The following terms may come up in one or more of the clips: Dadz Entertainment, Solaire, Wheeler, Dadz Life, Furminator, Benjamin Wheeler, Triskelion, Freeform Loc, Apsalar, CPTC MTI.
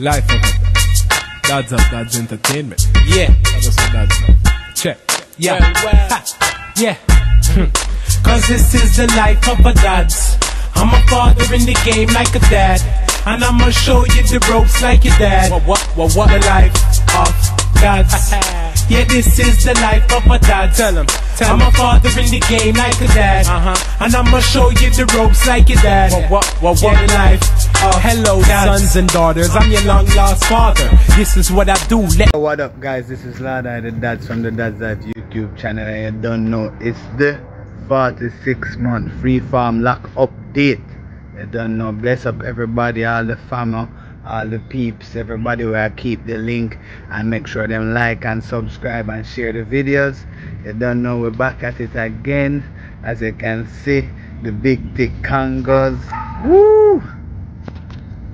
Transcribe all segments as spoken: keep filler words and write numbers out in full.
Life of it. Dadz up, Dadz Entertainment. Yeah. I just said Dadz Life. Check. Yeah. Well, well. Yeah. Cause this is the life of a Dadz. I'm a father in the game like a dad. And I'ma show you the ropes like your dad. What, what, what, what? The life of Dadz. Yeah, this is the life of a dad. Tell him, tell I'm him. A father in the game like a dad. Uh-huh. And I'ma show you the ropes like your dad. What, what, what, what? Yeah, the life of hello, dads. Sons and daughters. I'm your long lost father. This is what I do. Let what up, guys? This is Lada, the Dadz from the Dadz Life YouTube channel. I don't know. It's the forty-six month Freeform Loc update. I don't know. Bless up everybody, all the family. All the peeps, everybody, where I keep the link, and make sure them like and subscribe and share the videos. You don't know, we're back at it again. As you can see, the big thick Congas. Woo!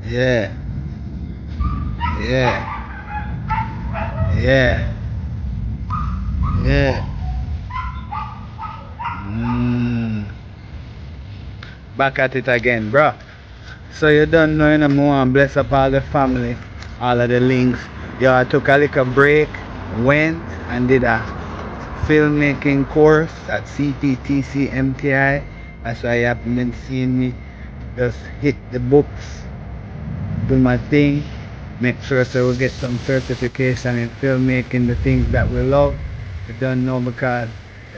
Yeah. Yeah. Yeah. Yeah. Mm. Back at it again, bro. So you don't know, you know, more and bless up all the family, all of the links. Yo, I took a little break, went and did a filmmaking course at C P T C M T I. That's why you haven't been seeing me. Just hit the books, do my thing, make sure so we get some certification in filmmaking, the things that we love. You don't know, because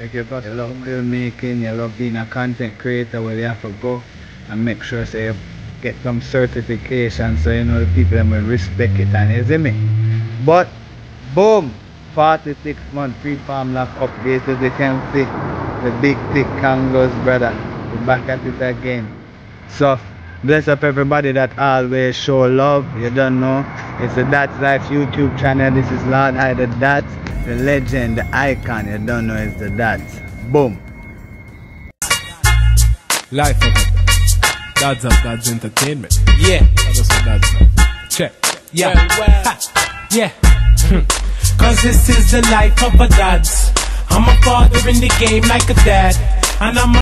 if you got, you love filmmaking, you love being a content creator, well, you have to go and make sure so you get some certification, so you know the people that will respect it, and you see me. But boom, forty-six month Freeform Loc update. As you can see, the big thick Congas, brother, we're back at it again. So bless up everybody that always show love. You don't know, it's the Dadz Life YouTube channel. This is Lord I the Dadz, the legend, the icon. You don't know, it's the Dadz. Boom. Life of it. Dadz up, Dadz Entertainment. Yeah. I just said Dadz Life. Check. Yeah. Well, well. Yeah. Cause this is the life of a Dadz. I'm a father in the game like a dad. And I'm a